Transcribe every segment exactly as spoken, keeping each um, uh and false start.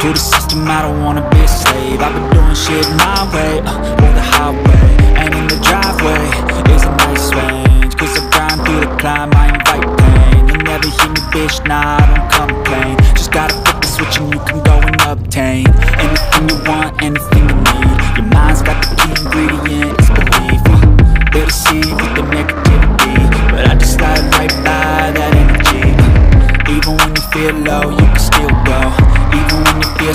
To the system, I don't wanna be a slave. I've been doing shit my way, uh, or the highway. And in the driveway is a nice range. Cause I grind through the climb, I invite pain. You never hear me, bitch, nah, I don't complain. Just gotta flip the switch and you can go and obtain anything you want, anything you need. Your mind's got the key ingredient, it's belief. They deceive with the negativity, but I just slide right by that energy. Even when you feel low, you can still go. Even when you feel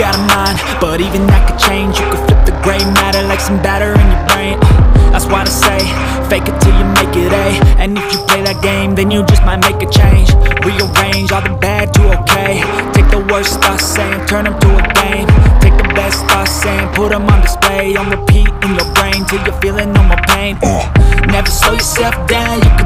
Got a mind, but even that could change. You could flip the gray matter like some batter in your brain. uh, That's why they say, fake it till you make it A. And if you play that game, then you just might make a change. Rearrange all the bad to okay. Take the worst thoughts saying, turn them to a game. Take the best thoughts saying, put them on display. On repeat in your brain till you're feeling no more pain. uh, Never slow yourself down, you